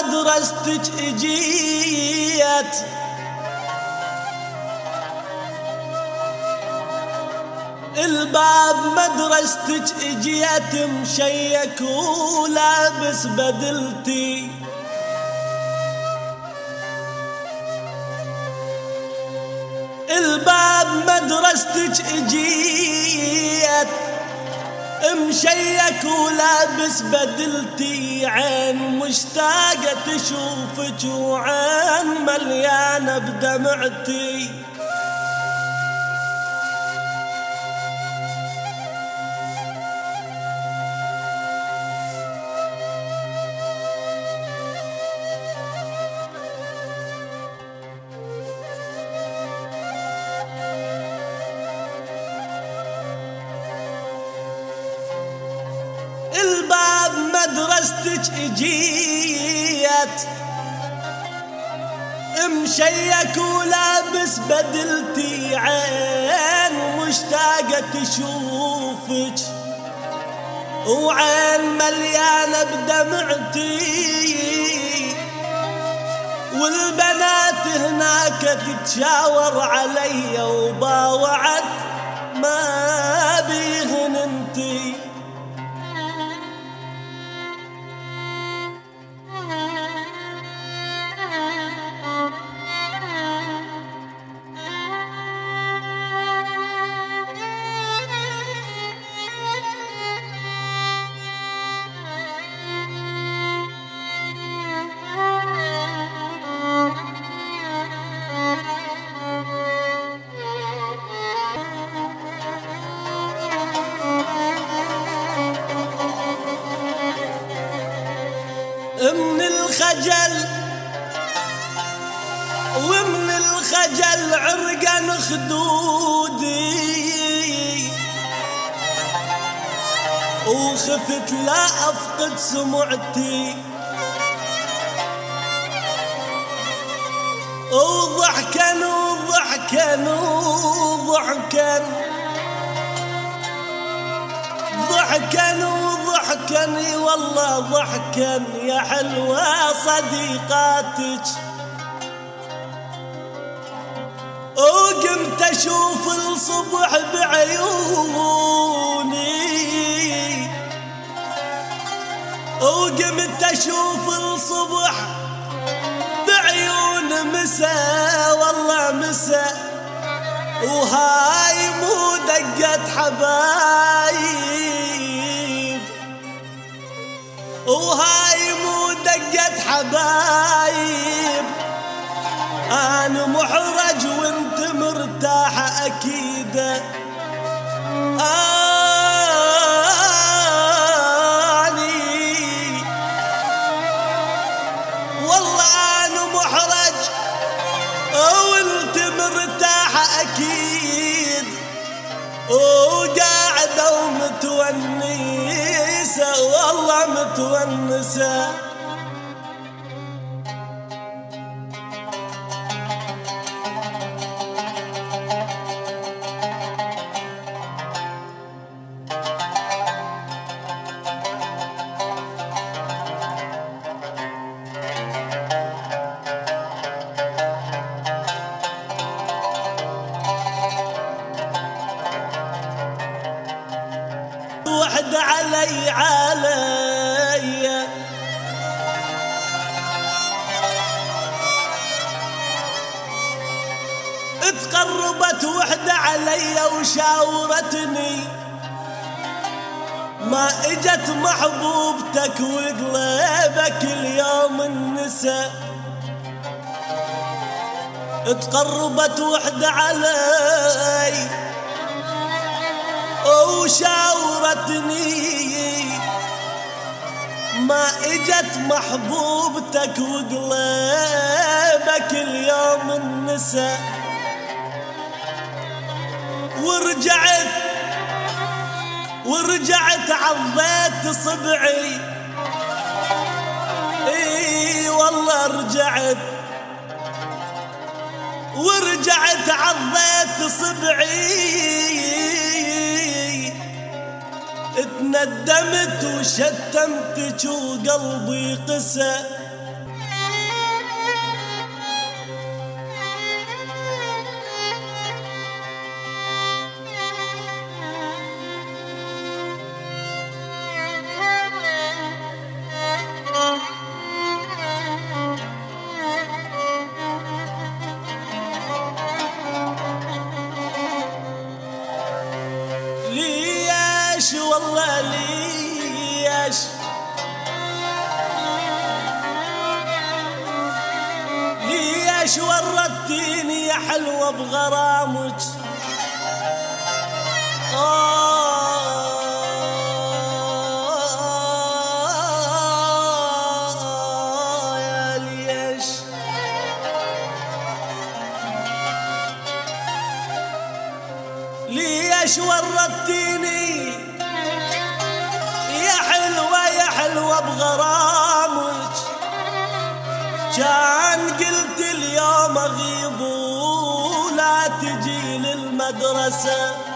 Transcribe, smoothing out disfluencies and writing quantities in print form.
مدرستج اجيت الباب مدرستج اجيت مشيك ولابس بدلتي الباب مدرستج اجيت مشيك ولابس بدلتي عين مشتاقة تشوفك وعين مليانة بدمعتي الباب مدرستج اجيت مشيك ولابس بدلتي عين مشتاقة تشوفك وعين مليانة بدمعتي والبنات هناك تتشاور علي وباوعت ما بيهن انتي من الخجل ومن الخجل عرقن خدودي وخفت لا أفقد سمعتي وضحكن وضحكن وضحكن ضحكن وضحكن اي والله ضحكن يا حلوة صديقاتك وقمت اشوف الصبح بعيوني وقمت اشوف الصبح بعيون مسا والله مسا وهاي مو دقت حبايب وهاي مو دقت حبايب أنا محرج وانت مرتاحة أكيد أني والله أنا محرج وانت مرتاحة أكيد وقاعدة ومتونسة والله متونسة وحد علي علي اتقربت وحدة علي وشاورتني ما اجت محبوبتك وقلبك اليوم النسى اتقربت وحدة علي وشاورتني ما اجت محبوبتك وقلبك اليوم النسى ورجعت عضيت صبعي اي والله ورجعت عضيت صبعي اتندمت وشتمتك وقلبي قسى ليش والله ليش ليش وردتيني يا حلوة بغرامك ليش وردتيني يا حلوة بغرامك كان قلت اليوم اغيب ولا تجي للمدرسة.